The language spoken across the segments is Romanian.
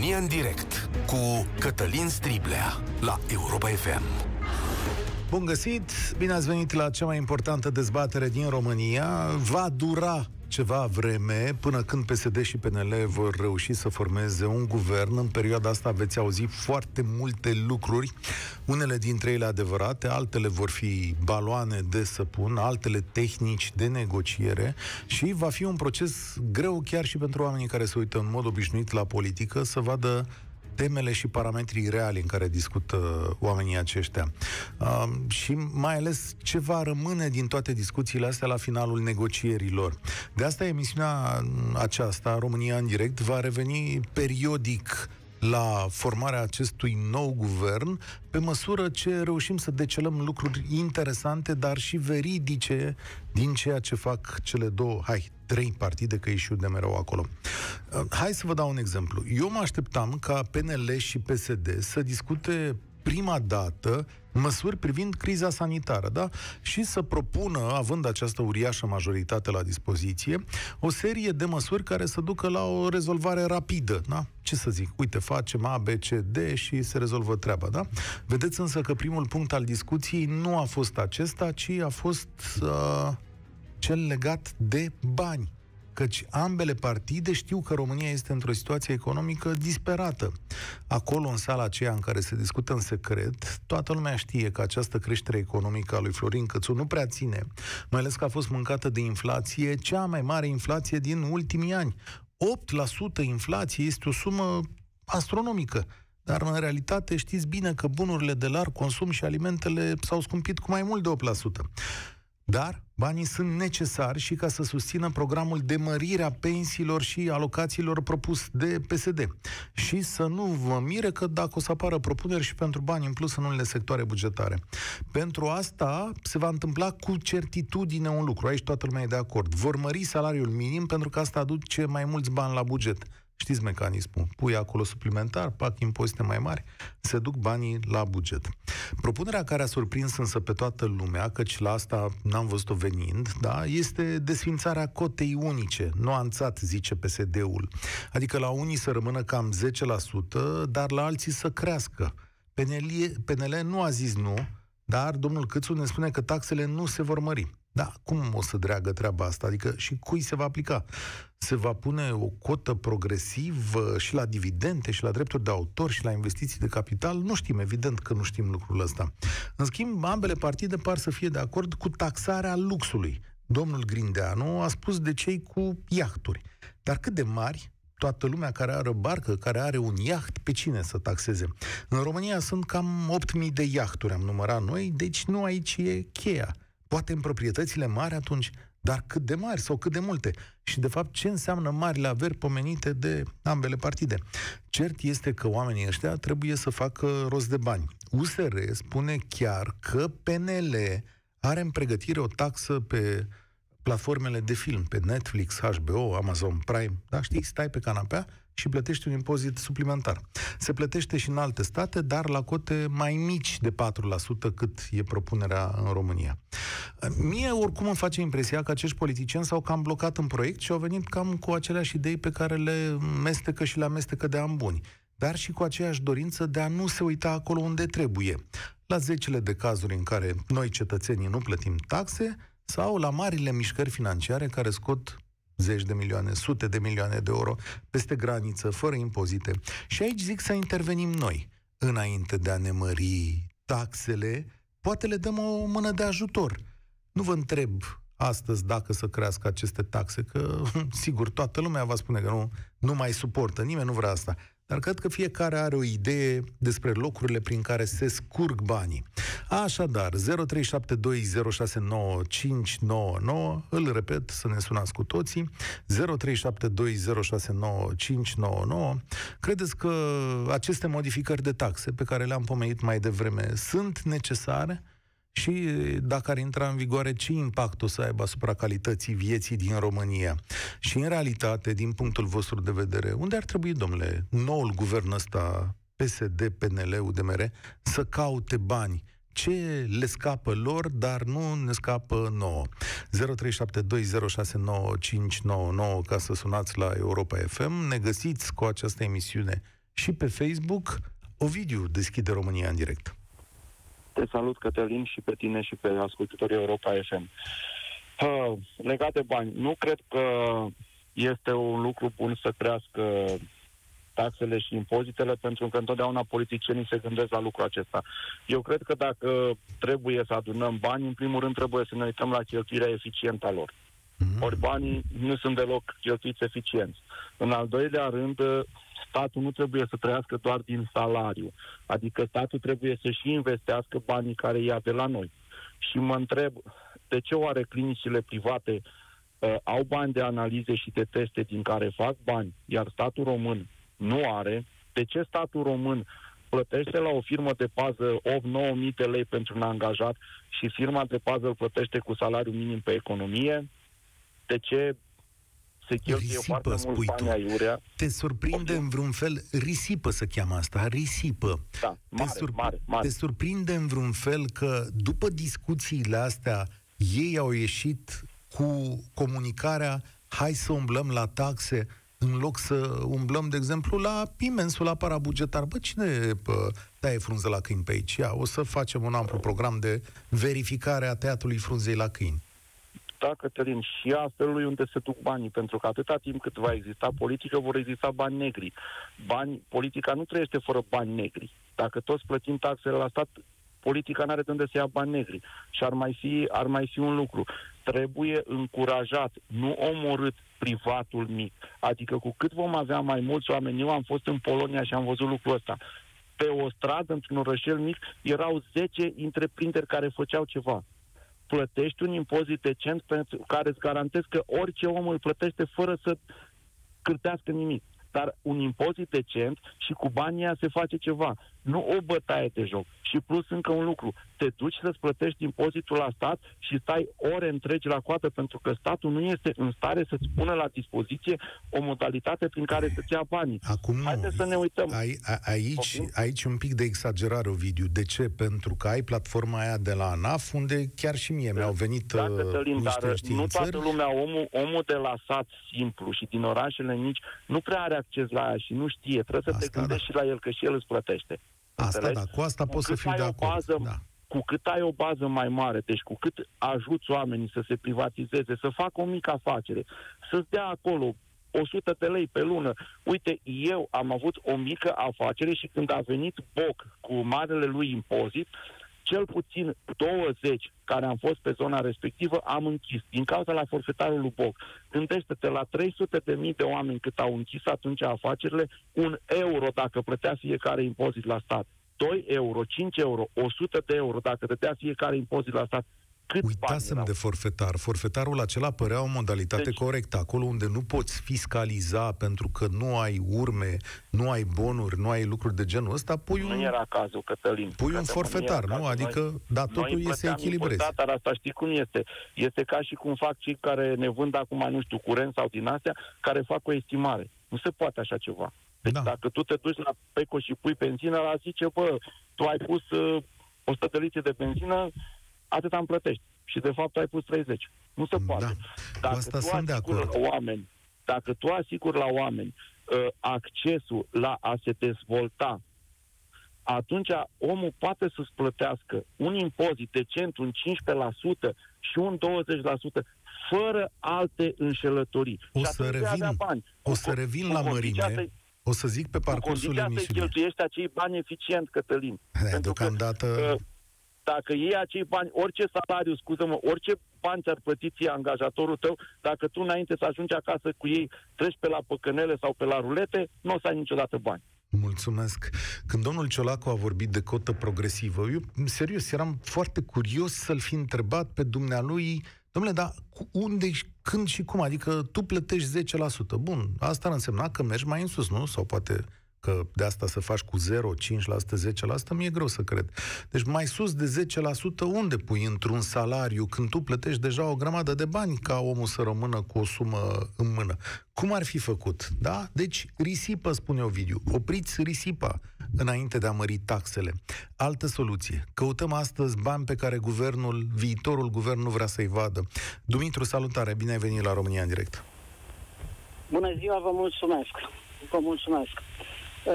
România în direct cu Cătălin Striblea la Europa FM. Bun găsit! Bine ați venit la cea mai importantă dezbatere din România. Va dura ceva vreme până când PSD și PNL vor reuși să formeze un guvern. În perioada asta veți auzi foarte multe lucruri, unele dintre ele adevărate, altele vor fi baloane de săpun, altele tehnici de negociere și va fi un proces greu chiar și pentru oamenii care se uită în mod obișnuit la politică să vadă temele și parametrii reali în care discută oamenii aceștia. Și mai ales ce va rămâne din toate discuțiile astea la finalul negocierilor. De asta emisiunea aceasta, România în direct, va reveni periodic la formarea acestui nou guvern, pe măsură ce reușim să decelăm lucruri interesante, dar și veridice din ceea ce fac cele două, trei partide, că e și UDMR acolo. Hai să vă dau un exemplu. Eu mă așteptam ca PNL și PSD să discute prima dată măsuri privind criza sanitară, da? Și să propună, având această uriașă majoritate la dispoziție, o serie de măsuri care să ducă la o rezolvare rapidă, da? Ce să zic? Uite, facem A, B, C, D și se rezolvă treaba, da? Vedeți însă că primul punct al discuției nu a fost acesta, ci a fost cel legat de bani. Căci ambele partide știu că România este într-o situație economică disperată. Acolo, în sala aceea în care se discută în secret, toată lumea știe că această creștere economică a lui Florin Cățu nu prea ține, mai ales că a fost mâncată de inflație, cea mai mare inflație din ultimii ani. 8% inflație este o sumă astronomică, dar în realitate știți bine că bunurile de larg consum și alimentele s-au scumpit cu mai mult de 8%. Dar banii sunt necesari și ca să susțină programul de mărire a pensiilor și alocațiilor propus de PSD. Și să nu vă mire că dacă o să apară propuneri și pentru bani în plus în unele sectoare bugetare. Pentru asta se va întâmpla cu certitudine un lucru. Aici toată lumea e de acord. Vor mări salariul minim pentru că asta aduce mai mulți bani la buget. Știți mecanismul. Pui acolo suplimentar, pac impozite mai mari, se duc banii la buget. Propunerea care a surprins însă pe toată lumea, căci la asta n-am văzut-o venind, da, este desfințarea cotei unice, nuanțat, zice PSD-ul. Adică la unii să rămână cam 10%, dar la alții să crească. PNL nu a zis nu, dar domnul Cățu ne spune că taxele nu se vor mări. Da, cum o să dreagă treaba asta? Adică și cui se va aplica? Se va pune o cotă progresivă și la dividende, și la drepturi de autor, și la investiții de capital? Nu știm, evident că nu știm lucrul ăsta. În schimb, ambele partide par să fie de acord cu taxarea luxului. Domnul Grindeanu a spus de cei cu iahturi. Dar cât de mari? Toată lumea care are o barcă, care are un iaht, pe cine să taxeze? În România sunt cam 8.000 de iahturi, am numărat noi, deci nu aici e cheia. Poate în proprietățile mari atunci, dar cât de mari sau cât de multe? Și de fapt ce înseamnă marile averi pomenite de ambele partide? Cert este că oamenii ăștia trebuie să facă rost de bani. USR spune chiar că PNL are în pregătire o taxă pe platformele de film, pe Netflix, HBO, Amazon Prime, da? Știi, stai pe canapea și plătești un impozit suplimentar. Se plătește și în alte state, dar la cote mai mici de 4%, cât e propunerea în România. Mie oricum îmi face impresia că acești politicieni s-au cam blocat în proiect și au venit cam cu aceleași idei pe care le mestecă și le amestecă de ani buni, dar și cu aceeași dorință de a nu se uita acolo unde trebuie. La zecile de cazuri în care noi cetățenii nu plătim taxe, sau la marile mișcări financiare care scot zeci de milioane, sute de milioane de euro peste graniță, fără impozite. Și aici zic să intervenim noi. Înainte de a ne mări taxele, poate le dăm o mână de ajutor. Nu vă întreb astăzi dacă să crească aceste taxe, că sigur toată lumea va spune că nu mai suportă, nimeni nu vrea asta. Dar cred că fiecare are o idee despre locurile prin care se scurg banii. Așadar, 0372069599, îl repet să ne sunați cu toții, 0372069599, credeți că aceste modificări de taxe pe care le-am pomenit mai devreme sunt necesare? Și dacă ar intra în vigoare, ce impact o să aibă asupra calității vieții din România? Și în realitate, din punctul vostru de vedere, unde ar trebui, domnule, noul guvern ăsta, PSD, PNL, UDMR, să caute bani? Ce le scapă lor, dar nu ne scapă nouă? 0372069599, ca să sunați la Europa FM, ne găsiți cu această emisiune și pe Facebook Ovidiu deschide România în direct. Te salut, Cătălin, și pe tine și pe ascultătorii Europa FM. Legat de bani, nu cred că este un lucru bun să crească taxele și impozitele, pentru că întotdeauna politicienii se gândesc la lucrul acesta. Eu cred că dacă trebuie să adunăm bani, în primul rând trebuie să ne uităm la cheltuirea eficientă a lor. Ori banii nu sunt deloc cheltuiți eficienți. În al doilea rând, statul nu trebuie să trăiască doar din salariu. Adică statul trebuie să și investească banii care ia de la noi. Și mă întreb, de ce oare clinicile private au bani de analize și de teste din care fac bani, iar statul român nu are? De ce statul român plătește la o firmă de pază 8-9.000 de lei pentru un angajat și firma de pază îl plătește cu salariu minim pe economie? De ce se cheltuie foarte mult bani aiurea? Te surprinde în vreun fel, risipă se cheamă asta, risipă. Da, mare, mare. Te surprinde în vreun fel că după discuțiile astea ei au ieșit cu comunicarea hai să umblăm la taxe, în loc să umblăm, de exemplu, la imensul apara bugetar. Bă, cine taie frunze la câini pe aici? Ia, o să facem un amplu program de verificare a tăiatului frunzei la câini. Da, Cătălin, și a felului unde se duc banii, pentru că atâta timp cât va exista politică, vor exista bani negri. Politica nu trăiește fără bani negri. Dacă toți plătim taxele la stat, politica nu are de unde să ia bani negri. Și ar mai fi un lucru. Trebuie încurajat, nu omorât, privatul mic. Adică cu cât vom avea mai mulți oameni, eu am fost în Polonia și am văzut lucrul ăsta. Pe o stradă, într-un orășel mic, erau 10 întreprinderi care făceau ceva. Plătești un impozit decent pentru care îți garantez că orice om îl plătește fără să cârtească nimic. Dar un impozit decent și cu banii aia se face ceva. Nu o bătaie de joc. Și plus încă un lucru. Te duci să-ți plătești impozitul la stat și stai ore întregi la coadă pentru că statul nu este în stare să-ți pună la dispoziție o modalitate prin care să-ți ia banii. Acum haideți să ne uităm. Aici un pic de exagerare, Ovidiu. De ce? Pentru că ai platforma aia de la ANAF, unde chiar și mie mi-au venit niște științări. Nu toată lumea, omul de la sat simplu și din orașele mici, nu prea are acces la aia și nu știe. Trebuie să te gândești și la el, că și el îți plătește. Asta, da, cu asta poți să fiu de acord. Cu cât ai o bază mai mare, deci cu cât ajuți oamenii să se privatizeze, să facă o mică afacere, să-ți dea acolo 100 de lei pe lună. Uite, eu am avut o mică afacere și când a venit Boc cu marele lui impozit, cel puțin 20 care am fost pe zona respectivă am închis din cauza la forfetarul lui Boc. Gândește-te la 300.000 de oameni cât au închis atunci afacerile, €1 dacă plătea fiecare impozit la stat, €2, €5, €100 dacă plătea fiecare impozit la stat. Uitasem de forfetar. Forfetarul acela părea o modalitate corectă. Acolo unde nu poți fiscaliza pentru că nu ai urme, nu ai bonuri, nu ai lucruri de genul ăsta, pui un... Nu era cazul, Cătălin. Pui un forfetar, nu? Adică, da, totul e să echilibrezi. Dar asta știi cum este. Este ca și cum fac cei care ne vând acum, nu știu, curent sau din astea, care fac o estimare. Nu se poate așa ceva. Deci dacă tu te duci la Peco și pui benzină, ăla zice, bă, tu ai pus 100 de litri de benzină, atât am plătești. Și de fapt ai pus 30. Nu se poate. Dacă tu asiguri la oameni accesul la a se dezvolta, atunci omul poate să-ți plătească un impozit decent, un 15% și un 20%, fără alte înșelătorii. O să revin la mărime. O să zic pe parcursul emisiunii. Cu condiția să cheltuiești acei bani eficient, Cătălin. Deocamdată... Dacă iei acei bani, orice salariu, scuză-mă, orice bani ți-ar plăti ție angajatorul tău, dacă tu înainte să ajungi acasă cu ei, treci pe la păcănele sau pe la rulete, nu o să ai niciodată bani. Mulțumesc. Când domnul Ciolacu a vorbit de cotă progresivă, eu, în serios, eram foarte curios să-l fi întrebat pe dumnealui, domnule, dar unde, când și cum? Adică tu plătești 10%. Bun, asta ar însemna că mergi mai în sus, nu? Sau poate... că de asta să faci cu 0, 5%, 10%, mi-e greu să cred. Deci mai sus de 10% unde pui într-un salariu când tu plătești deja o grămadă de bani ca omul să rămână cu o sumă în mână? Cum ar fi făcut? Da? Deci risipă, spune Ovidiu. Opriți risipa înainte de a mări taxele. Altă soluție. Căutăm astăzi bani pe care guvernul, viitorul guvern nu vrea să-i vadă. Dumitru, salutare! Bine ai venit la România în direct! Bună ziua, vă mulțumesc!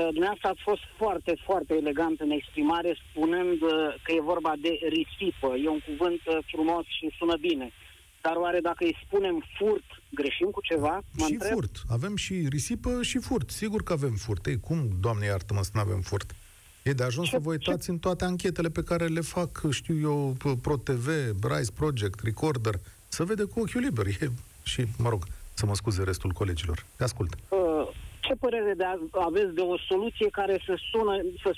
Dumneavoastră ați fost foarte, foarte elegant în exprimare, spunând că e vorba de risipă. E un cuvânt frumos și sună bine. Dar oare dacă îi spunem furt, greșim cu ceva? Și furt. Avem și risipă și furt. Sigur că avem furt. Ei, cum, Doamne iartă-mă, să nu avem furt? E de ajuns să vă uitați în toate anchetele pe care le fac, știu eu, Pro TV, Bryce Project, Recorder, să vede cu ochiul liber. E, și, mă rog, să mă scuze restul colegilor. Ascult. Ce părere aveți de o soluție care să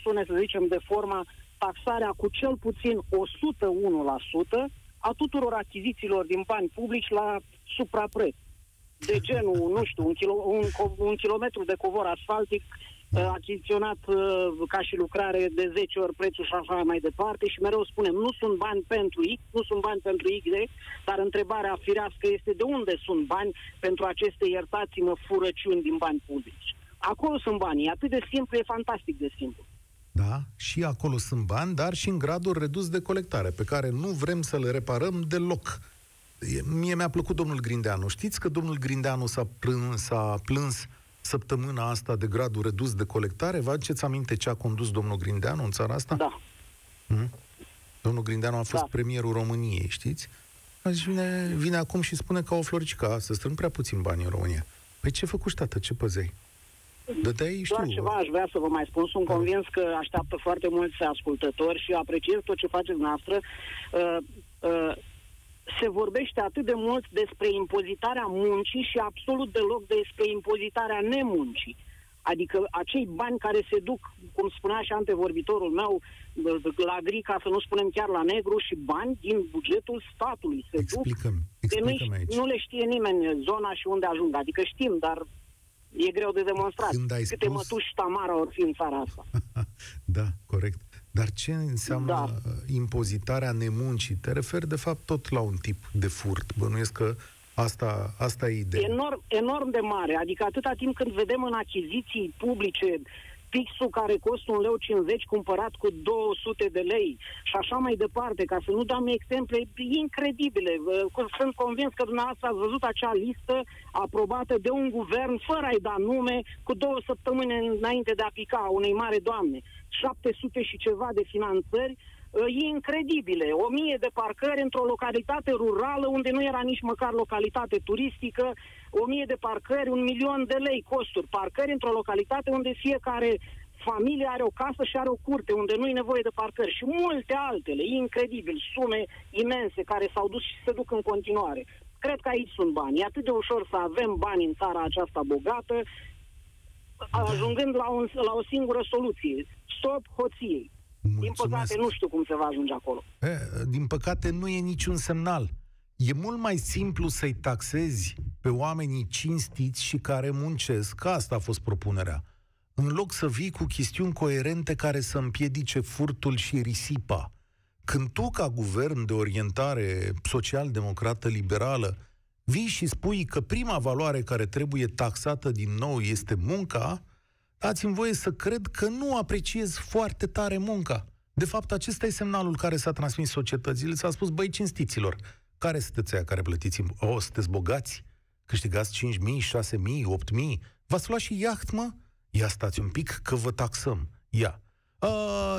sune, să zicem, de forma taxarea cu cel puțin 101% a tuturor achizițiilor din bani publici la suprapreț? De genul, nu știu, un kilometru de covor asfaltic achiziționat ca și lucrare de 10 ori prețul și așa mai departe, și mereu spunem, nu sunt bani pentru X, nu sunt bani pentru Y, dar întrebarea firească este de unde sunt bani pentru aceste, iertați-mă, furăciuni din bani publici. Acolo sunt bani, e atât de simplu, e fantastic de simplu. Da, și acolo sunt bani, dar și în gradul redus de colectare, pe care nu vrem să le reparăm deloc. Mie mi-a plăcut domnul Grindeanu. Știți că domnul Grindeanu s-a plâns săptămâna asta de gradul redus de colectare? Vă aduceți aminte ce a condus domnul Grindeanu în țara asta? Da. Domnul Grindeanu a fost premierul României, știți? Azi vine acum și spune ca o floricică, să strâng prea puțin bani în România. Păi ce făcuși, tată, ce păzeai? Dădeai, știu... Doar ceva aș vrea să vă mai spun. Sunt convins că așteaptă foarte mulți ascultători și apreciez tot ce faceți noastră. Se vorbește atât de mult despre impozitarea muncii și absolut deloc despre impozitarea nemuncii. Adică acei bani care se duc, cum spunea și antevorbitorul meu, la gri, ca să nu spunem chiar la negru, și bani din bugetul statului se duc. Nu le știe nimeni zona și unde ajung. Adică știm, dar e greu de demonstrat. Câte mătuși Tamara or fi în țara asta. Da, corect. Dar ce înseamnă impozitarea nemuncii? Te referi, de fapt, tot la un tip de furt. Bănuiesc că asta e ideea. Enorm de mare. Adică atâta timp când vedem în achiziții publice pixul care costă 1,50 lei cumpărat cu 200 de lei și așa mai departe, ca să nu dăm exemple incredibile. Sunt convins că dumneavoastră ați văzut acea listă aprobată de un guvern fără a-i da nume cu 2 săptămâni înainte de a pica unei mari doamne. 700 și ceva de finanțări incredibile, 1000 de parcări într-o localitate rurală unde nu era nici măcar localitate turistică, 1000 de parcări, 1.000.000 de lei costuri, parcări într-o localitate unde fiecare familie are o casă și are o curte, unde nu e nevoie de parcări și multe altele, incredibil, sume imense care s-au dus și se duc în continuare. Cred că aici sunt bani, e atât de ușor să avem bani în țara aceasta bogată, ajungând la o singură soluție. Stop hoției. Din păcate nu știu cum se va ajunge acolo. Din păcate nu e niciun semnal. E mult mai simplu să-i taxezi pe oamenii cinstiți și care muncesc. Că asta a fost propunerea. În loc să vii cu chestiuni coerente care să împiedice furtul și risipa. Când tu, ca guvern de orientare social-democrată liberală, vii și spui că prima valoare care trebuie taxată din nou este munca, dați-mi voie să cred că nu apreciez foarte tare munca. De fapt, acesta e semnalul care s-a transmis societățile. S-a spus, băi, cinstiților, care sunteți aia care plătiți? O, sunteți bogați? Câștigați 5.000, 6.000, 8.000? V-ați luat și iaht, mă? Ia stați un pic că vă taxăm. Ia.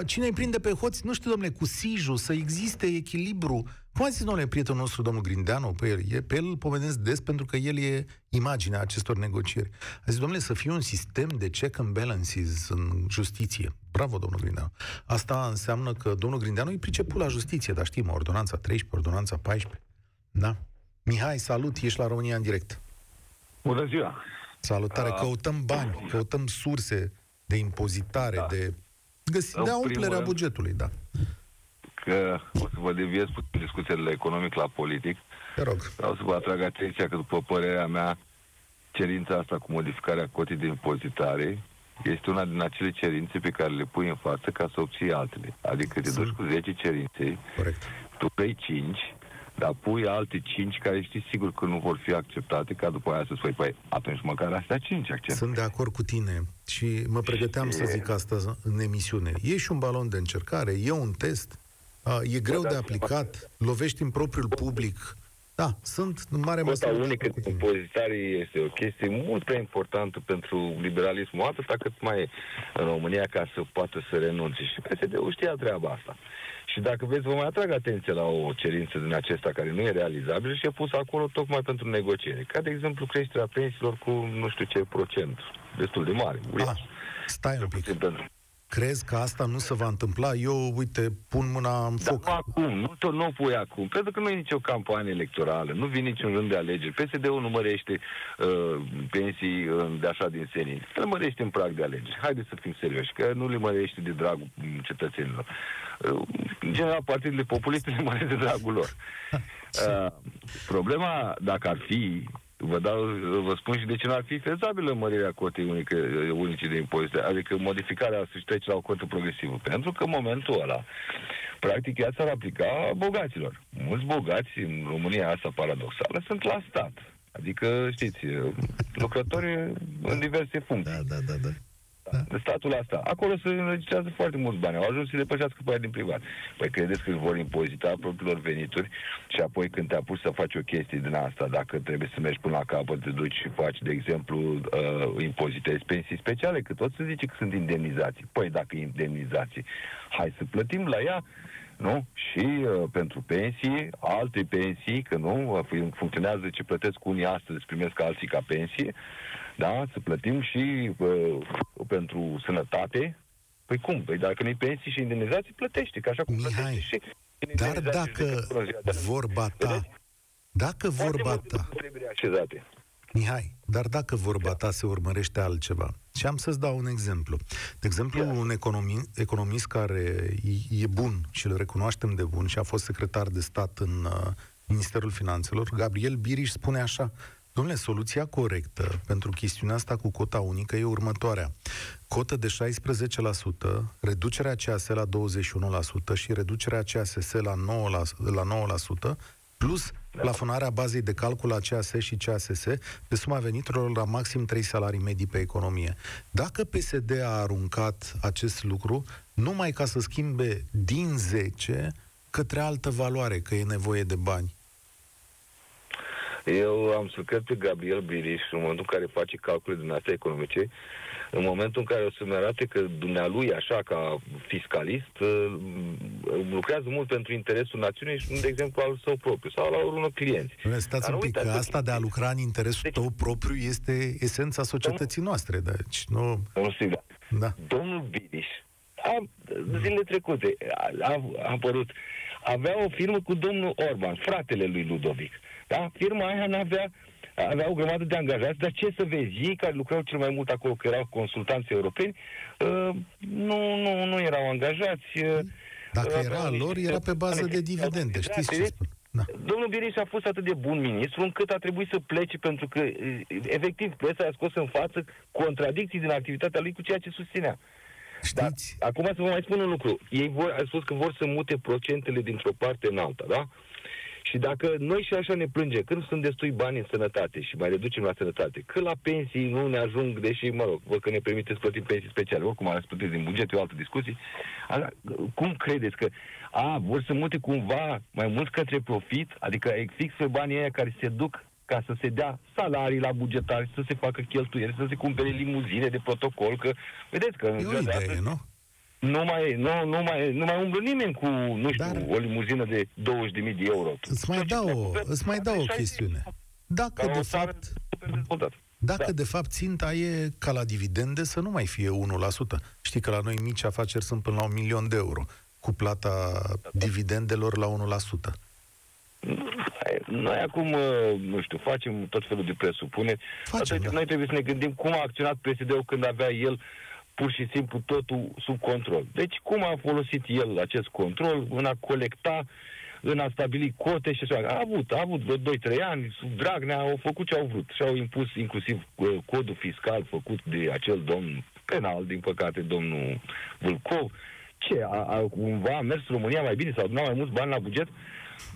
Cine îi prinde pe hoți? Nu știu, domnule, cu sijul, să existe echilibru. Cum a zis, domnule, prietenul nostru, domnul Grindeanu, pe el pomenesc des pentru că el e imaginea acestor negocieri. A zis, domnule, să fie un sistem de check and balances în justiție. Bravo, domnul Grindeanu. Asta înseamnă că domnul Grindeanu îi pricepul la justiție, dar știm, ordonanța 13, ordonanța 14. Da? Mihai, salut, ești la România în direct. Bună ziua! Salutare, căutăm bani, căutăm surse de impozitare, de umplerea bugetului, da. Că o să vă deviez puțin discuțiile economic la politic. Te rog. Vreau să vă atrag atenția că, după părerea mea, cerința asta cu modificarea cotei de impozitare este una din acele cerințe pe care le pui în față ca să obții altele. Adică te duci cu 10 cerințe, corect. Tu pui 5, dar pui alte 5 care știi sigur că nu vor fi acceptate, ca după aia să spui, păi, atunci măcar astea 5 acceptate. Sunt de acord cu tine și mă pregăteam să zic asta în emisiune. E și un balon de încercare, e un test. E greu de aplicat, lovești în propriul public, Da, sunt în mare măsură. Cota unică cu impozitarii este o chestie mult prea importantă pentru liberalismul, atâta cât mai e în România, ca să poată să renunțe. Și PSD-ul știa treaba asta. Și dacă vreți, vă mai atrag atenție la o cerință din acesta care nu e realizabilă și e pusă acolo tocmai pentru negociere. Ca, de exemplu, creșterea pensiilor cu nu știu ce procent. Destul de mare. Stai un pic. Crezi că asta nu se va întâmpla? Eu, uite, pun mâna în foc. Dar acum, nu pui acum. Pentru că nu e nicio campanie electorală, nu vine niciun rând de alegeri. PSD-ul nu mărește pensii de așa din senin. Le mărește în prag de alegeri. Haideți să fim serioși, că nu le mărește de dragul cetățenilor. În general, partidele populiste le mărește de dragul lor. Problema, dacă ar fi... Vă spun și de ce n-ar fi fezabilă mărirea cotei unice de impozite, adică modificarea să-și trece la o cotă progresivă. Pentru că în momentul ăla, practic, ea s-ar aplica bogaților. Mulți bogați în România, asta paradoxală, sunt la stat. Adică, știți, lucrători în diverse funcții. Da. Statul asta. Acolo se înregistrează foarte mulți bani. Au ajuns să depășească pe aia din privat. Păi credeți că își vor impozita propriilor venituri și apoi când te-a pus să faci o chestie din asta, dacă trebuie să mergi până la capăt, te duci și faci, de exemplu, impozitezi pensii speciale, că tot se zice că sunt indemnizații. Păi dacă e indemnizații, hai să plătim la ea, nu? Și pentru pensii, alte pensii, că nu funcționează ce plătesc unii astăzi, primesc alții ca pensie, da? Să plătim și pentru sănătate. Păi cum? Păi dacă nu-i pensii și indemnizații, plătește, că așa cum plătește și indemnizații. Dar dacă vorba ta... Dacă vorba ta... Mihai, dar dacă vorba ta se urmărește altceva, și am să-ți dau un exemplu. De exemplu, un economist care e bun și îl recunoaștem de bun și a fost secretar de stat în Ministerul Finanțelor, Gabriel Biriș, spune așa: dom'le, soluția corectă pentru chestiunea asta cu cota unică e următoarea. Cotă de 16%, reducerea CAS la 21% și reducerea CASS la 9%, plus plafonarea bazei de calcul a CAS și CASS pe suma veniturilor la maxim 3 salarii medii pe economie. Dacă PSD a aruncat acest lucru numai ca să schimbe din 10 către altă valoare, că e nevoie de bani. Eu am să cred pe Gabriel Biriș în momentul în care face calcule din astea economice, în momentul în care o să-mi arate că dumnealui, așa, ca fiscalist, lucrează mult pentru interesul națiunii și, de exemplu, al său propriu sau al unor clienți. Stați un pic, că asta de a lucra în interesul tău propriu este esența societății noastre. Deci, nu... Domnul Biriș, zilele trecute a apărut, avea o firmă cu domnul Orban, fratele lui Ludovic. Da? Firma aia avea o grămadă de angajați, dar ce să vezi, ei care lucrau cel mai mult acolo, că erau consultanți europeni, nu erau angajați. Dacă era lor, era pe bază de dividende, știți ce spun? Da. Domnul Biriș a fost atât de bun ministru încât a trebuit să plece, pentru că efectiv presa i-a scos în față contradicții din activitatea lui cu ceea ce susținea. Dar, acum să vă mai spun un lucru. Ei au spus că vor să mute procentele dintr-o parte în alta, da? Și dacă noi și așa ne plângem că nu sunt destui bani în sănătate și mai reducem la sănătate, că la pensii nu ne ajung, deși, mă rog, vă că ne permiteți plătim pensii speciale, oricum ar plătiți din buget, e o altă discuție. Cum credeți că vor să mute cumva mai mult către profit, adică fix pe banii aia care se duc ca să se dea salarii la bugetari, să se facă cheltuieli, să se cumpere limuzine de protocol, că vedeți că... E o idee, nu? Nu mai umblă nimeni cu, nu știu, o limuzină de 20.000 de euro. Îți mai dau o chestiune. Dacă de fapt ținta e ca la dividende să nu mai fie 1%. Știi că la noi mici afaceri sunt până la 1.000.000 de euro cu plata dividendelor la 1%. Noi acum, nu știu, facem tot felul de presupuneri. Noi trebuie să ne gândim cum a acționat PSD-ul când avea el pur și simplu totul sub control. Deci cum a folosit el acest control în a colecta, în a stabili cote și așa. A avut vreo 2-3 ani, sub Dragnea au făcut ce au vrut și au impus inclusiv codul fiscal făcut de acel domn penal, din păcate, domnul Vâlcov. Ce? Cumva a mers România mai bine? S-au adunat mai mulți bani la buget?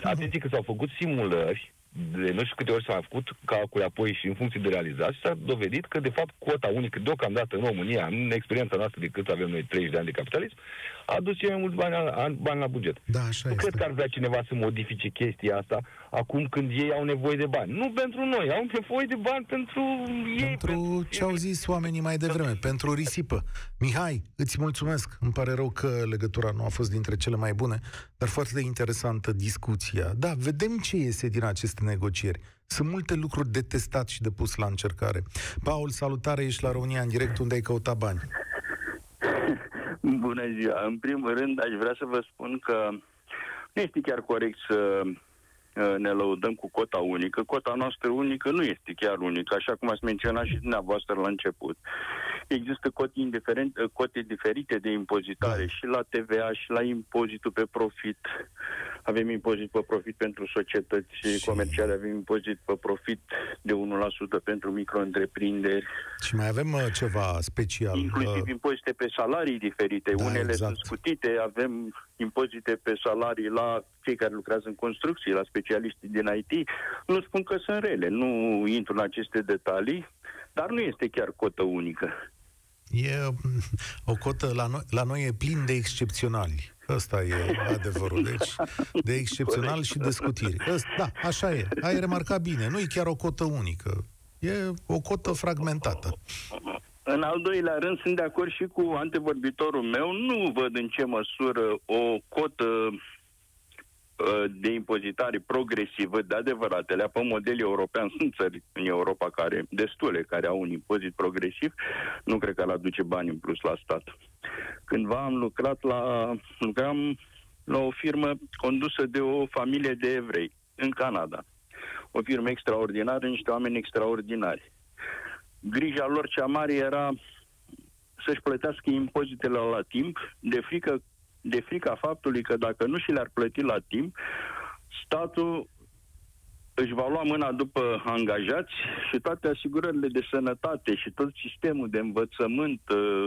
Atenție că s-au făcut simulări de nu știu câte ori s-a făcut calcule apoi și în funcție de realizat și s-a dovedit că, de fapt, cota unică deocamdată în România, în experiența noastră de cât avem noi 30 de ani de capitalism, aduce mai mulți bani la buget. Da, așa nu este. Cred că ar vrea cineva să modifice chestia asta acum când ei au nevoie de bani. Nu pentru noi, au nevoie de bani pentru ei. Pentru ce au zis oamenii mai devreme, pentru risipă. Mihai, îți mulțumesc. Îmi pare rău că legătura nu a fost dintre cele mai bune, dar foarte interesantă discuția. Da, vedem ce iese din aceste negocieri. Sunt multe lucruri de testat și de pus la încercare. Paul, salutare, ești la România în direct, unde ai căutat bani. Bună ziua! În primul rând, aș vrea să vă spun că nu este chiar corect să ne lăudăm cu cota unică. Cota noastră unică nu este chiar unică, așa cum ați menționat și dumneavoastră la început. Există cote diferite de impozitare și la TVA și la impozitul pe profit. Avem impozit pe profit pentru societăți comerciale, avem impozit pe profit de 1% pentru micro-întreprinderi. Și mai avem ceva special. Inclusiv impozite pe salarii diferite. Da, unele exact. Sunt scutite, avem impozite pe salarii la cei care lucrează în construcții, la specialiștii din IT. Nu spun că sunt rele, nu intru în aceste detalii, dar nu este chiar cotă unică. E o cotă, la noi e plin de excepționali. Asta e adevărul. Deci, de excepțional și de scutiri. Da, așa e. Ai remarcat bine. Nu e chiar o cotă unică. E o cotă fragmentată. În al doilea rând, sunt de acord și cu antevorbitorul meu. Nu văd în ce măsură o cotă de impozitare progresivă, de adevăratele, pe model european, sunt țări în Europa care, destule, care au un impozit progresiv, nu cred că ar aduce bani în plus la stat. Cândva am lucrat la o firmă condusă de o familie de evrei, în Canada. O firmă extraordinară, niște oameni extraordinari. Grija lor cea mare era să-și plătească impozitele la timp, de frica faptului că dacă nu și le-ar plăti la timp, statul își va lua mâna după angajați și toate asigurările de sănătate și tot sistemul de învățământ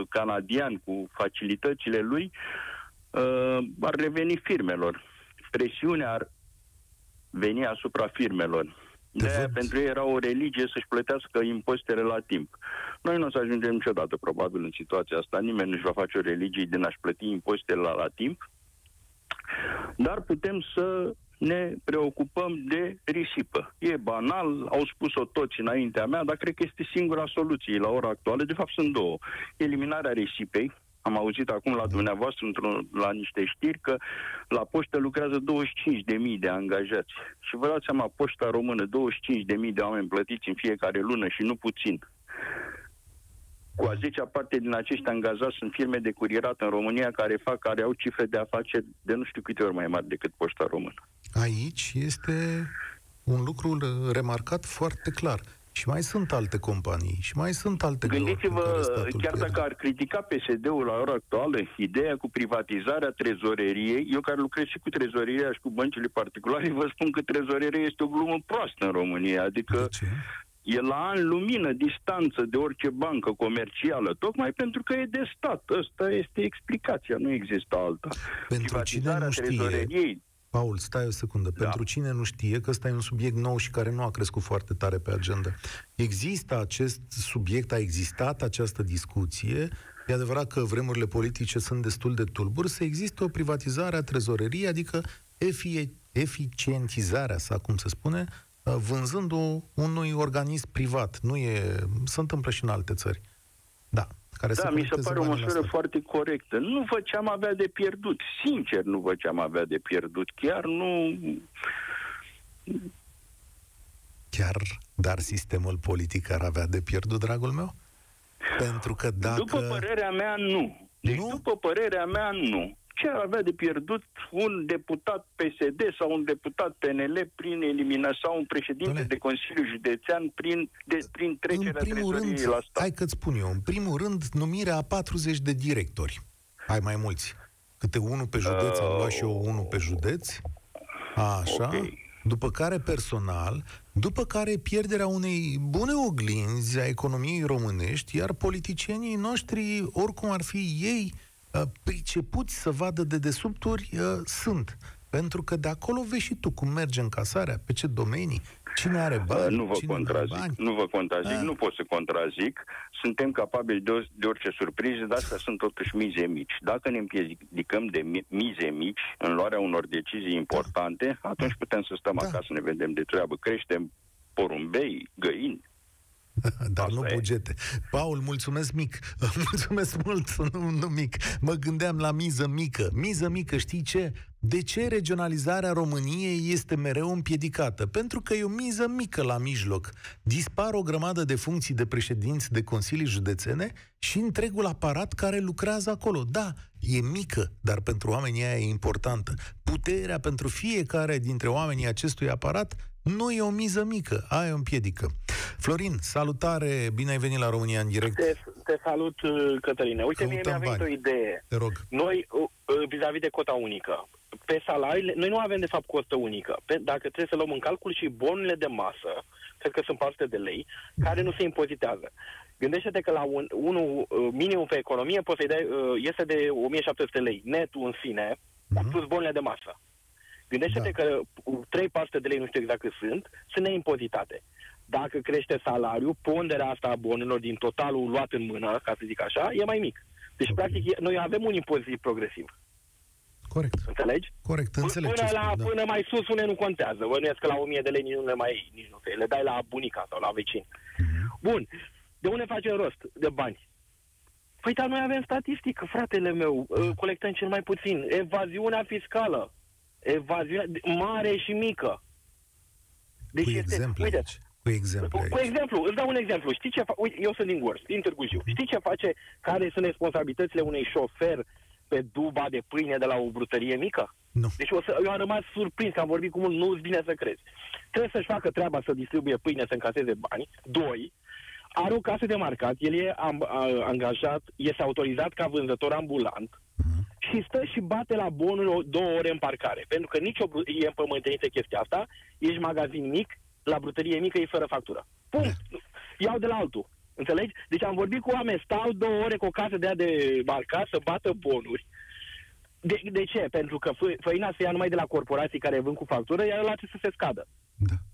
canadian cu facilitățile lui ar reveni firmelor. Presiunea ar veni asupra firmelor. De-aia pentru ei era o religie să-și plătească impozitele la timp. Noi nu o să ajungem niciodată, probabil, în situația asta. Nimeni nu-și va face o religie din a-și plăti impozitele la timp. Dar putem să ne preocupăm de risipă. E banal, au spus-o toți înaintea mea, dar cred că este singura soluție la ora actuală. De fapt, sunt două. Eliminarea risipei. Am auzit acum la dumneavoastră, la niște știri, că la poștă lucrează 25.000 de angajați. Și vă dați seama, poșta română, 25.000 de oameni plătiți în fiecare lună și nu puțin. Cu a 10-a parte din acești angajați sunt firme de curierat în România care au cifre de afaceri de nu știu câte ori mai mari decât poșta română. Aici este un lucru remarcat foarte clar. Și mai sunt alte companii, și mai sunt alte... Gândiți-vă, chiar dacă ar critica PSD-ul la ora actuală, ideea cu privatizarea trezoreriei, eu care lucrez și cu trezoreria și cu băncile particulare, vă spun că trezoreria este o glumă proastă în România, adică e la an lumină distanță de orice bancă comercială, tocmai pentru că e de stat. Asta este explicația, nu există alta. Pentru privatizarea trezoreriei... Paul, stai o secundă. Da. Pentru cine nu știe că ăsta e un subiect nou și care nu a crescut foarte tare pe agenda. Există acest subiect, a existat această discuție. E adevărat că vremurile politice sunt destul de tulburi. Să există o privatizare a trezoreriei, adică eficientizarea sa, cum se spune, vânzând-o unui organism privat. Nu e... Se întâmplă și în alte țări. Da. Da, mi se pare o măsură foarte corectă. Nu văd ce am avea de pierdut. Sincer, nu văd ce am avea de pierdut. Chiar nu... Chiar, dar sistemul politic ar avea de pierdut, dragul meu? Pentru că dacă... După părerea mea, nu. Deci, nu? După părerea mea, nu. Ce ar avea de pierdut un deputat PSD sau un deputat PNL prin eliminare sau un președinte de Consiliu Județean prin trecerea trezoriei la stat? Hai că-ți spun eu. În primul rând, numirea a 40 de directori. Ai mai mulți. Câte unul pe județ, am luat și eu unul pe județ. Așa. Okay. După care personal, după care pierderea unei bune oglinzi a economiei românești, iar politicienii noștri, oricum ar fi ei, pricepuți să vadă de dedesubturi, sunt. Pentru că de acolo vezi și tu cum merge încasarea, pe ce domenii, cine are bani, Nu vă contrazic, nu pot să contrazic. Suntem capabili de orice surpriză, dar astea sunt totuși mize mici. Dacă ne împiedicăm de mize mici în luarea unor decizii importante, atunci putem să stăm acasă, ne vedem de treabă. Creștem porumbei, găini. Dar asta nu bugete. Paul, mulțumesc mic. Mulțumesc mult, nu mic. Mă gândeam la miză mică. Miză mică, știi ce? De ce regionalizarea României este mereu împiedicată? Pentru că e o miză mică la mijloc. Dispar o grămadă de funcții de președinți de consilii județene și întregul aparat care lucrează acolo. Da, e mică, dar pentru oamenii aia e importantă. Puterea pentru fiecare dintre oamenii acestui aparat nu e o miză mică, aia o împiedică. Florin, salutare, bine ai venit la România în direct. Te salut, Cătăline. Uite, mie mi-a venit o idee. Te rog. Noi, vis-a-vis de cota unică, pe salariile, noi nu avem de fapt cotă unică. Dacă trebuie să luăm în calcul și bonurile de masă, cred că sunt 400 de lei, care nu se impozitează. Gândește-te că la minimum pe economie poți să-i dai, este de 1700 lei, netul în sine, plus bonurile de masă. Gândește-te că 3-400 de lei, nu știu exact cât sunt neimpozitate. Dacă crește salariul, ponderea asta a bonurilor din totalul luat în mână, ca să zic așa, e mai mic. Deci, practic, noi avem un impozit progresiv. Corect. Înțelegi? Corect, înțeleg. Până mai sus, unele nu contează. Bănuiesc că la 1000 de lei nici nu le mai iei, nici nu te le dai la bunica sau la vecini. Bun. De unde facem rost de bani? Păi, dar noi avem statistică, fratele meu, colectăm cel mai puțin. Evaziunea fiscală. Evaziunea mare și mică. Deci Cu exemplu, îți dau un exemplu. Știi ce Uite, eu sunt din Gorj, din Târgu Jiu. Știi ce face, care sunt responsabilitățile unui șofer pe duba de pâine de la o brutărie mică? Nu. Deci eu am rămas surprins că am vorbit cu unul, nu-ți bine să crezi. Trebuie să-și facă treaba, să distribuie pâine, să încaseze bani. Doi, are o casă de marcat, el e angajat, este autorizat ca vânzător ambulant și stă și bate la bonul 2 ore în parcare. Pentru că nici e împământenită chestia asta, ești magazin mic, la brutărie mică e fără factură. Punct. Iau de la altul. Înțelegi? Deci am vorbit cu oameni, stau 2 ore cu o casă de-aia de marcat să bată bonuri. De ce? Pentru că făina se ia numai de la corporații care vând cu factură, iar ăla trebuie să se scadă.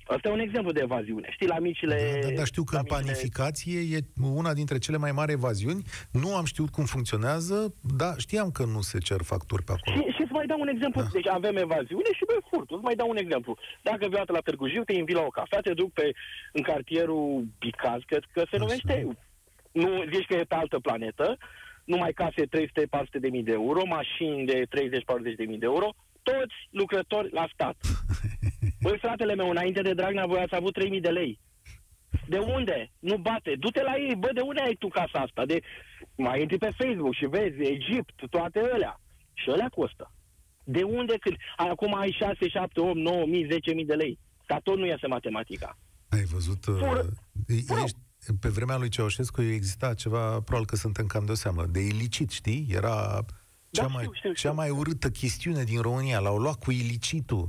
Asta e un exemplu de evaziune. Știi, la micile... Dar știu că în panificație e una dintre cele mai mari evaziuni. Nu am știut cum funcționează, dar știam că nu se cer facturi pe acolo. Și îți mai dau un exemplu. Deci avem evaziune și pe furt. Îți mai dau un exemplu. Dacă vreodată la Târgu Jiu te invit la o cafea, te duc în cartierul Bicaz, că se numește... Nu zici că e pe altă planetă. Numai case 300-400.000 de euro, mașini de 30-40.000 de euro, toți lucrători la stat. Băi, fratele meu, înainte de Dragnea, voi ați avut 3.000 de lei. De unde? Nu bate. Du-te la ei. Bă, de unde ai tu casa asta? Mai intri pe Facebook și vezi Egipt, toate alea. Și alea costă. De unde? Când? Acum ai 6, 7, 8, 9.000, 10.000 de lei. Dar tot nu iese matematica. Ai văzut... Pe vremea lui Ceaușescu exista ceva, probabil că suntem cam de o seamă, de ilicit, știi? Era... Cea mai urâtă chestiune din România, l-au luat cu ilicitul.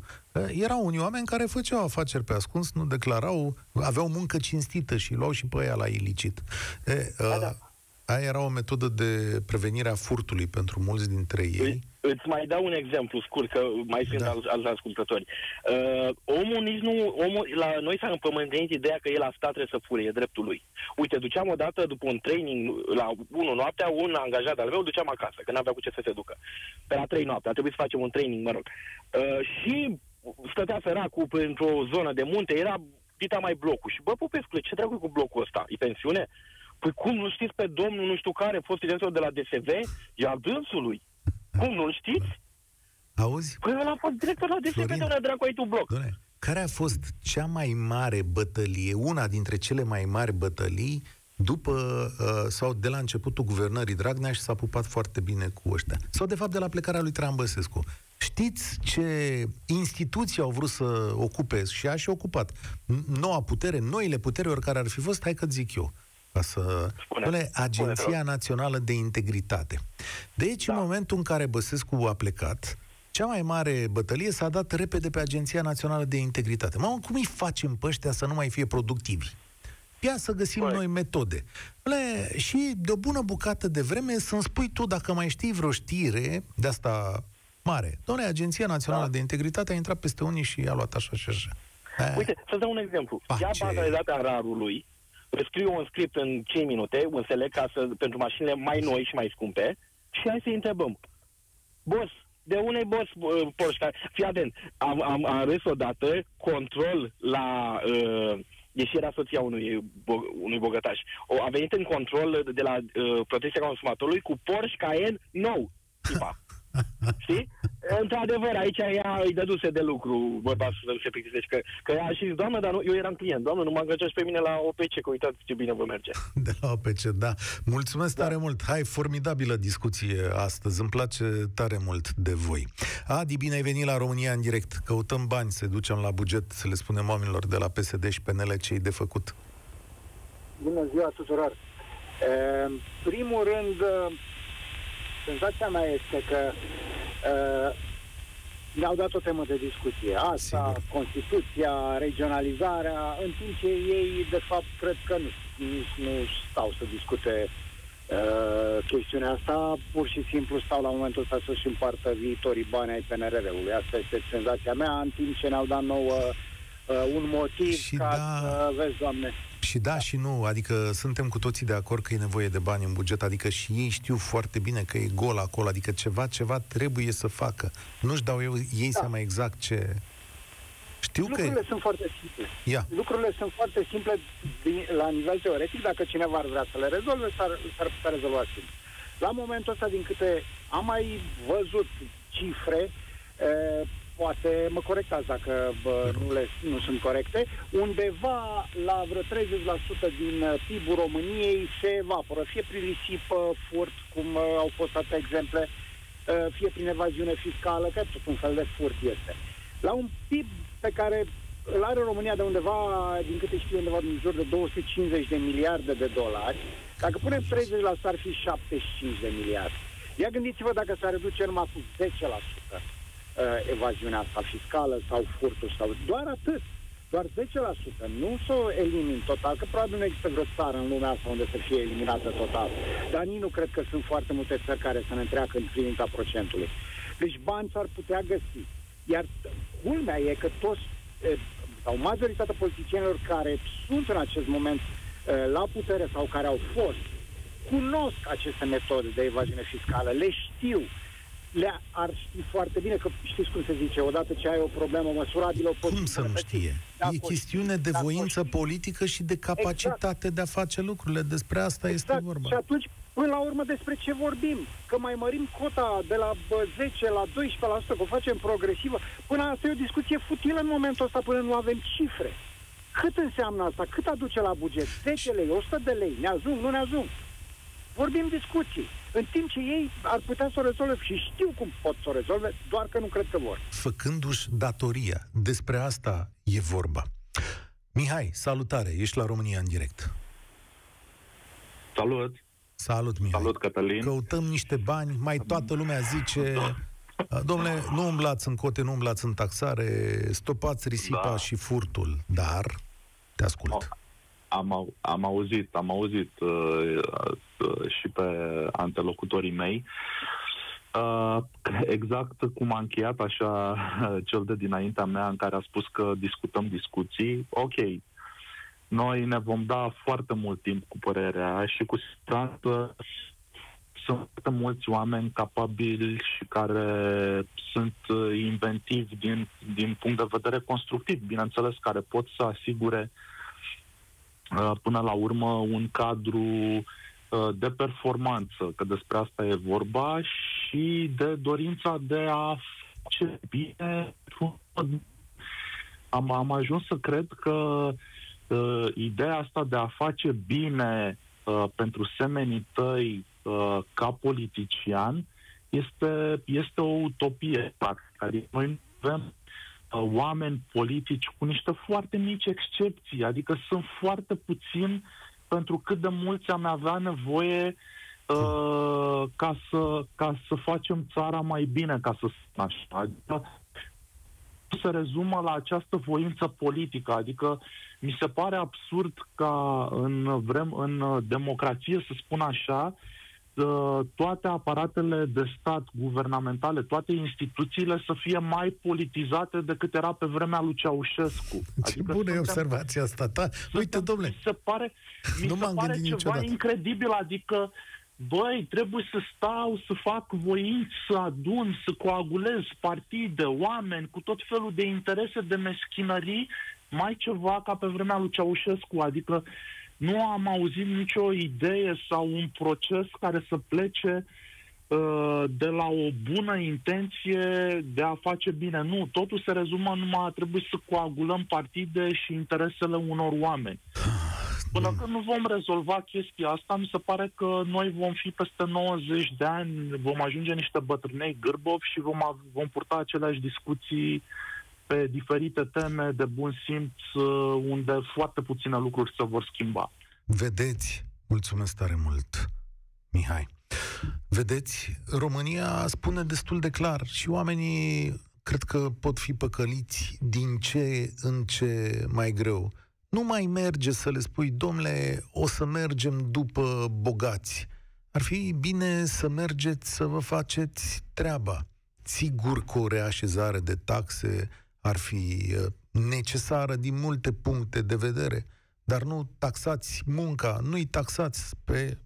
Erau unii oameni care făceau afaceri pe ascuns, nu declarau, aveau muncă cinstită și luau și pe aia la ilicit. Aia era o metodă de prevenire a furtului pentru mulți dintre ei. Îți mai dau un exemplu scurt, că mai sunt alți ascultători. La noi s-a împământenit ideea că el la stat trebuie să fure, e dreptul lui. Uite, duceam odată după un training, la 1 noaptea, un angajat al meu duceam acasă, că n-avea cu ce să se ducă. Pe la 3 noaptea, a trebuit să facem un training, mă rog. Și stătea săracul într-o zonă de munte, era dita mai blocul. Și bă, Popescu, ce dracu cu blocul ăsta? E pensiune? Păi cum, nu știți pe domnul nu știu care, fost director de la DSV, e al dânsului. Cum, nu-l știți? Auzi? Păi el a fost director la DSV, de unde dracu ai tu bloc? Doamne, care a fost cea mai mare bătălie, una dintre cele mai mari bătălii, după sau de la începutul guvernării Dragnea și s-a pupat foarte bine cu ăștia? Sau de fapt de la plecarea lui Trambăsescu? Știți ce instituții au vrut să ocupe și a și ocupat? Noua putere, noile puteri oricare ar fi fost, hai că zic eu. Agenția Națională de Integritate. Deci, în momentul în care Băsescu a plecat, cea mai mare bătălie s-a dat repede pe Agenția Națională de Integritate. Mamă, cum îi facem pe ăștia să nu mai fie productivi? Ia să găsim noi metode. Și de o bună bucată de vreme să-mi spui tu, dacă mai știi vreo știre de asta mare. Doamne, Agenția Națională de Integritate a intrat peste unii și a luat așa și așa. Uite, să-ți dau un exemplu. Ia baza de date a rarului, îți scriu un script în 5 minute, un select pentru mașinile mai noi și mai scumpe, și hai să-i întrebăm. Boss, de unei boss Porsche? Fii atent, am râs odată control la... deși era soția unui bogătaș. A venit în control de la protecția consumatorului cu Porsche Cayenne nou. Știi? Într-adevăr, aici ea îi dăduse de lucru, bărbatul să nu se plictisește. Că ea a zis, doamnă, dar nu, eu eram client, doamnă, nu mă angajați pe mine la OPC, că uitați ce bine vă merge. De la OPC, da. Mulțumesc tare mult. Hai, formidabilă discuție astăzi. Îmi place tare mult de voi. Adi, bine ai venit la România în direct. Căutăm bani, se ducem la buget, să le spunem oamenilor de la PSD și PNL ce-i de făcut. Bună ziua tuturor. În primul rând... senzația mea este că ne-au dat o temă de discuție. Asta, sigur. Constituția, regionalizarea, în timp ce ei, de fapt, cred că nu stau să discute chestiunea asta, pur și simplu stau la momentul ăsta să-și împartă viitorii bani ai PNRR-ului. Asta este senzația mea, în timp ce ne-au dat nouă un motiv și ca vezi, Doamne... Și da și nu, adică suntem cu toții de acord că e nevoie de bani în buget, adică și ei știu foarte bine că e gol acolo, adică ceva trebuie să facă. Nu-și dau ei seama exact ce... Știu lucrurile că... sunt foarte simple. Lucrurile sunt foarte simple la nivel teoretic, dacă cineva ar vrea să le rezolve, s-ar putea rezolva simplu. La momentul ăsta, din câte am mai văzut cifre, poate mă corectați dacă nu sunt corecte, undeva la vreo 30% din PIB-ul României se evaporă, fie prin risipă, furt, cum au fost atâtea exemple, fie prin evaziune fiscală, că tot un fel de furt este. La un PIB pe care îl are România de undeva, din câte știu, undeva în jur de 250 de miliarde de dolari, dacă punem 30%, ar fi 75 de miliarde. Ia gândiți-vă dacă s-ar reduce numai cu 10%. Evaziunea asta fiscală sau furtul sau... Doar atât. Doar 10%. Nu să o elimin total, că probabil nu există vreo țară în lumea asta unde să fie eliminată total. Dar nici nu cred că sunt foarte multe țări care să ne întreacă în privința procentului. Deci bani s-ar putea găsi. Iar culmea e că toți, sau majoritatea politicienilor care sunt în acest moment la putere sau care au fost, cunosc aceste metode de evaziune fiscală. Le știu. Ar ști foarte bine că știți cum se zice, odată ce ai o problemă măsurabilă... Cum să nu știe? E chestiune de voință politică și de capacitate de a face lucrurile. Despre asta este vorba. Și atunci, până la urmă, despre ce vorbim? Că mai mărim cota de la 10 la 12%, că o facem progresivă. Până asta e o discuție futilă în momentul ăsta, până nu avem cifre. Cât înseamnă asta? Cât aduce la buget? 10 lei, 100 de lei? Ne ajung? Nu ne ajung? Vorbim discuții. În timp ce ei ar putea să o rezolve și știu cum pot să o rezolve, doar că nu cred că vor. Făcându-și datoria. Despre asta e vorba. Mihai, salutare. Ești la România în direct. Salut. Salut, Mihai. Salut, Cătălin. Căutăm niște bani. Mai toată lumea zice... Domnule, nu umblați în cote, nu umblați în taxare, stopați risipa și furtul. Dar te ascult. Am auzit și pe antelocutorii mei. Exact cum a încheiat așa cel de dinaintea mea, în care a spus că discutăm discuții. Ok, noi ne vom da foarte mult timp cu părerea și cu siguranță sunt mulți oameni capabili și care sunt inventivi din punct de vedere constructiv, bineînțeles, care pot să asigure până la urmă un cadru de performanță, că despre asta e vorba, și de dorința de a face bine. Am ajuns să cred că ideea asta de a face bine pentru semenii tăi ca politician este o utopie. Adică noi avem oameni politici, cu niște foarte mici excepții, adică sunt foarte puțini pentru cât de mulți am avea nevoie ca să facem țara mai bine, ca să spun așa. Adică se rezumă la această voință politică, adică mi se pare absurd ca în democrație, să spun așa, toate aparatele de stat guvernamentale, toate instituțiile să fie mai politizate decât era pe vremea lui Ceaușescu. Adică bună e observația asta ta. Uite, domnule, mi se pare ceva niciodată incredibil, adică băi, trebuie să stau, să fac voinți, să adun, să coagulez partide, oameni cu tot felul de interese, de meschinării, mai ceva ca pe vremea lui Ceaușescu, adică nu am auzit nicio idee sau un proces care să plece de la o bună intenție de a face bine. Nu, totul se rezumă numai a trebui să coagulăm partide și interesele unor oameni. Până când nu vom rezolva chestia asta, mi se pare că noi vom fi peste 90 de ani, vom ajunge niște bătrânei gârbovi și vom purta aceleași discuții pe diferite teme de bun simț, unde foarte puține lucruri se vor schimba. Vedeți, mulțumesc tare mult, Mihai. Vedeți, România spune destul de clar și oamenii cred că pot fi păcăliți din ce în ce mai greu. Nu mai merge să le spui, domnule, o să mergem după bogați. Ar fi bine să mergeți să vă faceți treaba. Sigur că o reașezare de taxe ar fi necesară din multe puncte de vedere, dar nu taxați munca, nu-i taxați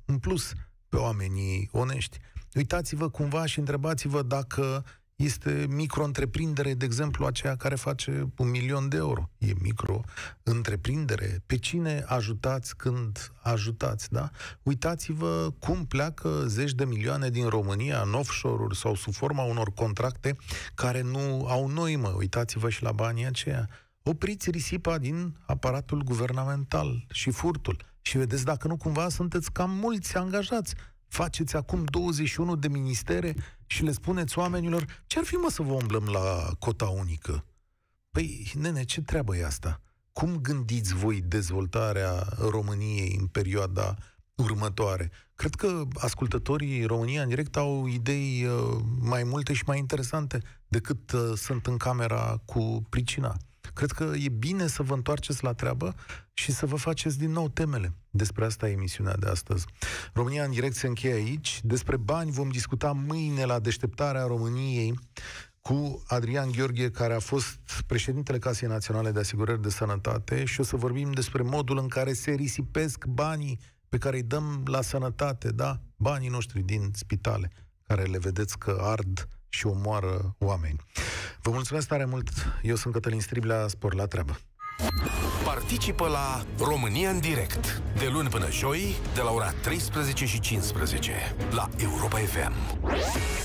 în plus pe oamenii onești. Uitați-vă cumva și întrebați-vă dacă este micro-întreprindere, de exemplu, aceea care face 1.000.000 de euro. E micro-întreprindere. Pe cine ajutați când ajutați, da? Uitați-vă cum pleacă zeci de milioane din România în offshore-uri sau sub forma unor contracte care nu au noimă. Uitați-vă și la banii aceia. Opriți risipa din aparatul guvernamental și furtul. Și vedeți dacă nu cumva sunteți cam mulți angajați. Faceți acum 21 de ministere și le spuneți oamenilor, ce-ar fi mă să vă umblăm la cota unică? Păi, nene, ce treabă e asta? Cum gândiți voi dezvoltarea României în perioada următoare? Cred că ascultătorii România în direct au idei mai multe și mai interesante decât sunt în camera cu pricina. Cred că e bine să vă întoarceți la treabă și să vă faceți din nou temele. Despre asta e emisiunea de astăzi. România în direct se încheie aici. Despre bani vom discuta mâine la Deșteptarea României cu Adrian Gheorghe, care a fost președintele Casei Naționale de Asigurări de Sănătate, și o să vorbim despre modul în care se risipesc banii pe care îi dăm la sănătate, da? Banii noștri din spitale, care le vedeți că ard și omoară oameni. Vă mulțumesc tare mult. Eu sunt Cătălin Striblea, spor la treabă. Participă la România în direct de luni până joi de la ora 13:15 la Europa FM.